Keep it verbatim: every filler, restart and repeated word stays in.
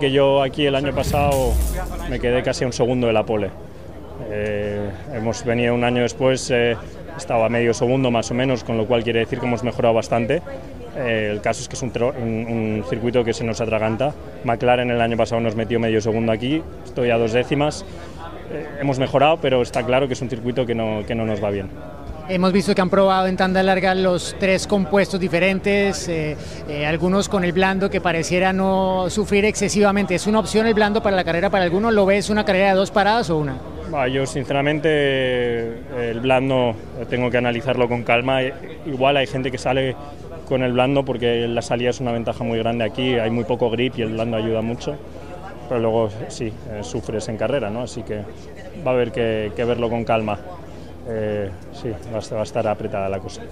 Que yo aquí el año pasado me quedé casi a un segundo de la pole. Eh, hemos venido un año después, eh, estaba a medio segundo más o menos, con lo cual quiere decir que hemos mejorado bastante. Eh, el caso es que es un, un, un circuito que se nos atraganta. McLaren el año pasado nos metió medio segundo aquí, estoy a dos décimas. Eh, hemos mejorado, pero está claro que es un circuito que no, que no nos va bien. Hemos visto que han probado en tanda larga los tres compuestos diferentes, eh, eh, algunos con el blando que pareciera no sufrir excesivamente. ¿Es una opción el blando para la carrera para algunos? ¿Lo ves una carrera de dos paradas o una? Bah, yo sinceramente el blando tengo que analizarlo con calma. Igual hay gente que sale con el blando porque la salida es una ventaja muy grande aquí, hay muy poco grip y el blando ayuda mucho. Pero luego sí, eh, sufres en carrera, ¿no? Así que va a haber que, que verlo con calma. Eh, sí, va a estar apretada la cosa.